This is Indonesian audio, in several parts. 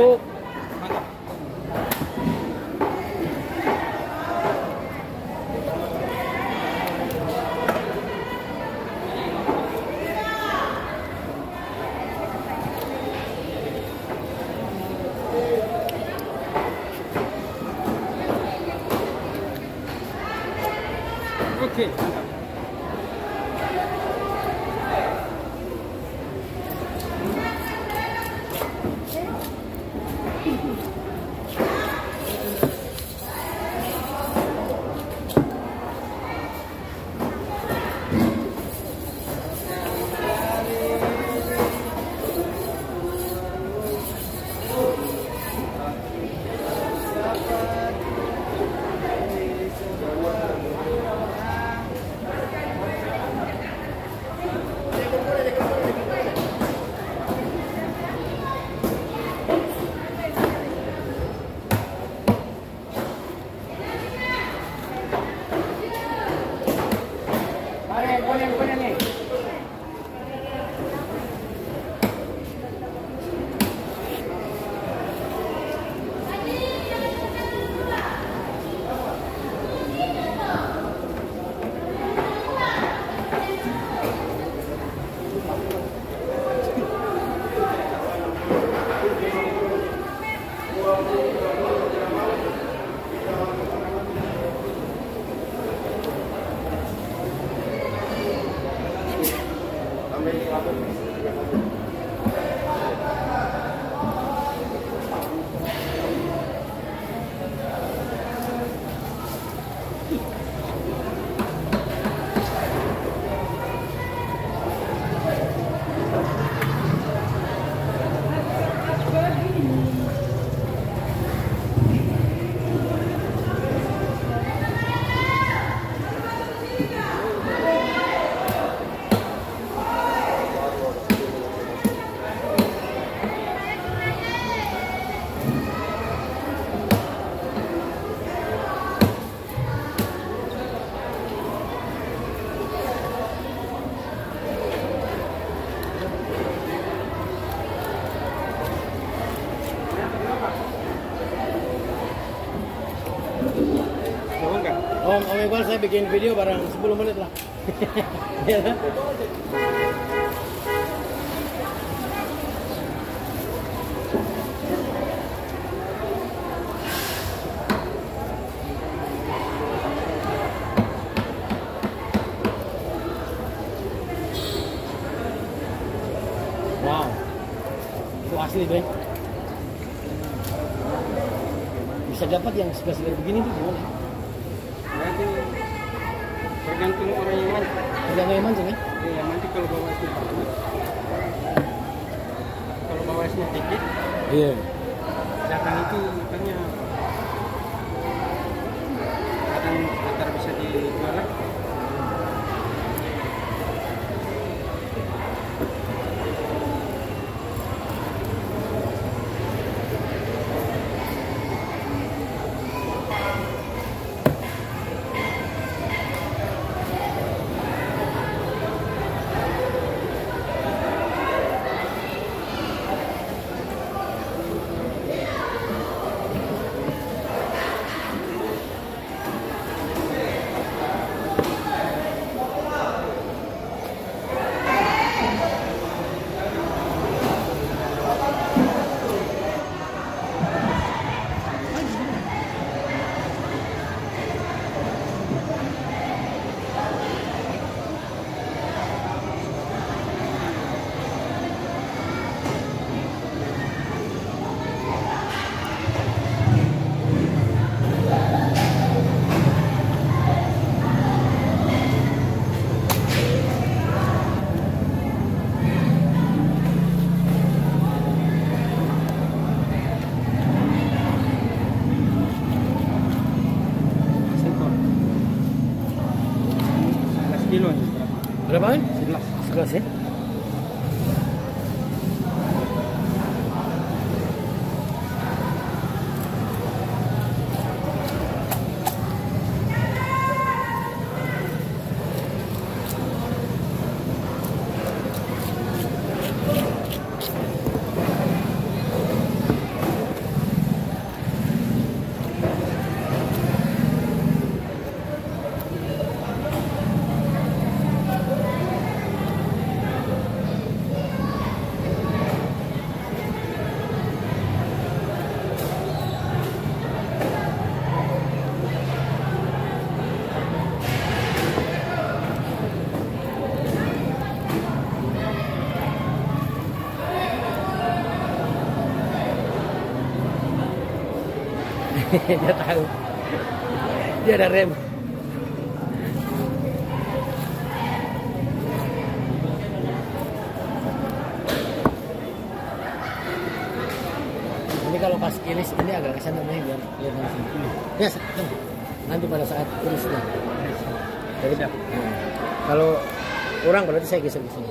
masuk. Oke. Om Iqbal, saya bikin video barang 10 menit lah. Ya. Wow, itu asli deh. Bisa dapat yang segar-segar begini tuh gimana? Tergantung orang yang mancing. Tergantung yang mancing ya? Iya, mancing kalau bawasnya bagus. Kalau bawasnya dikit. Iya. Sedangkan itu ikannya kadang antara bisa dijual. Dia tahu. Dia ada rem. Ini kalau pas kiris ini agak kesan namanya biar lihat langsung. Ya, nanti pada saat kirisnya. Jadi kalau kurang berarti saya geser ke sini.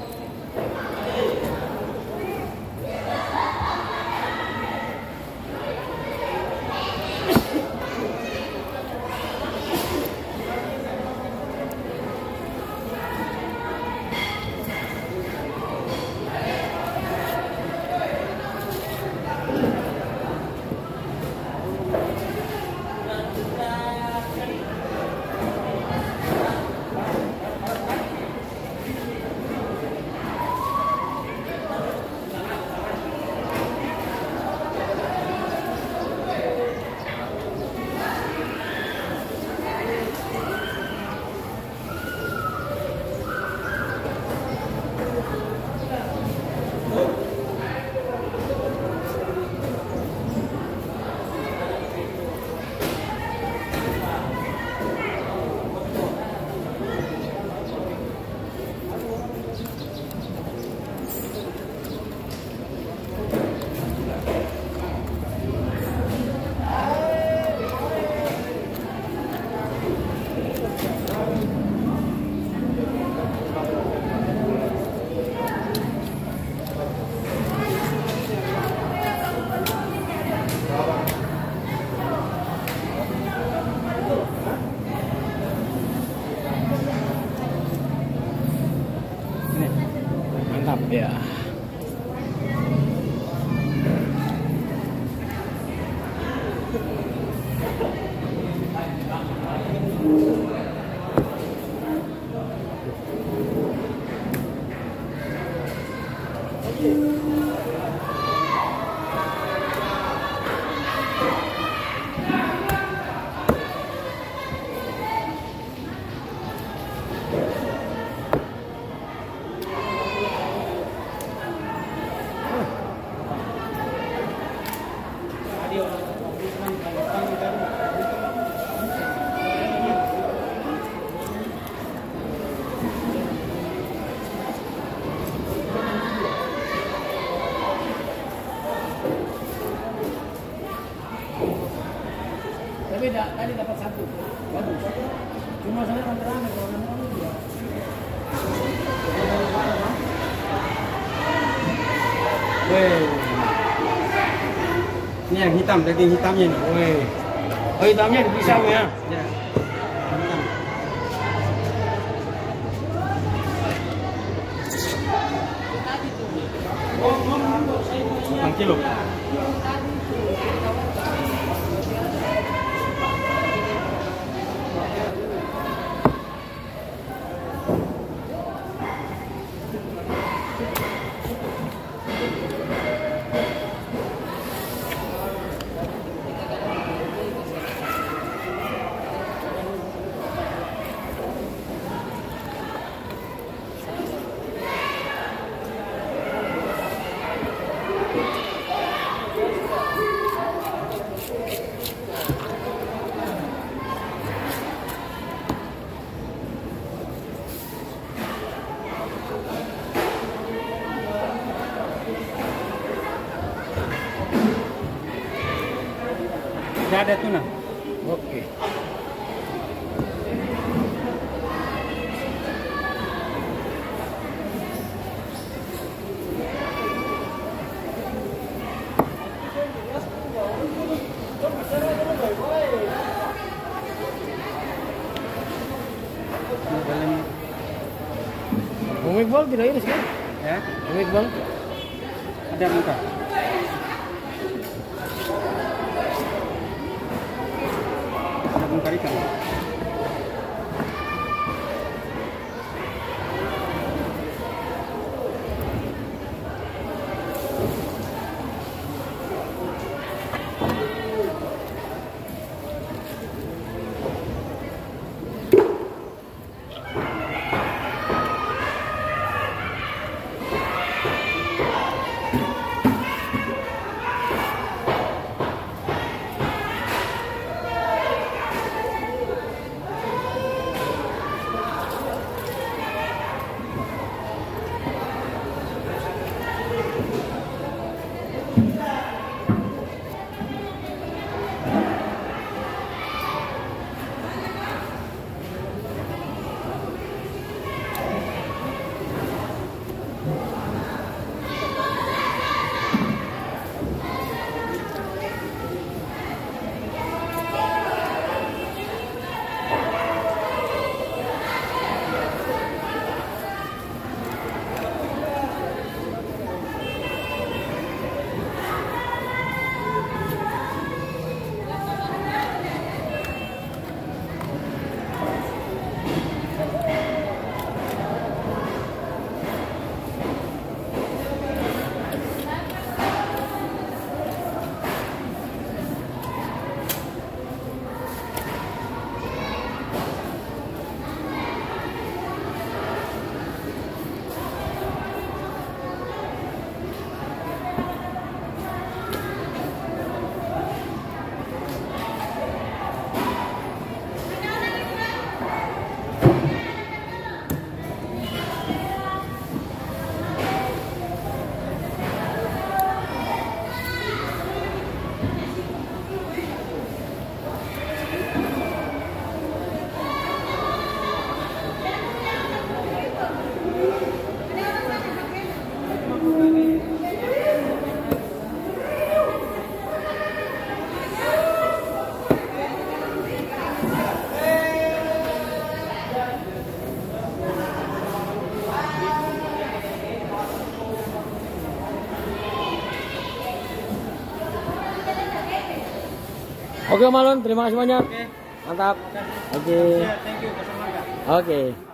Ya. Tadi dapat satu, bagus. Cuma saya kontrakan kalau nemu dia. Weh, ini yang hitam, daging hitamnya nih. Weh, oh hitamnya dipisah ya? Ya. Hitam. 6 kilo. Tidak ada tuna. Oke. Bumikbal tidak iris kan? Ya. Bumikbal ada muka. Ikan. Oke Om Alun, terima kasih banyak. Mantap. Oke. Oke.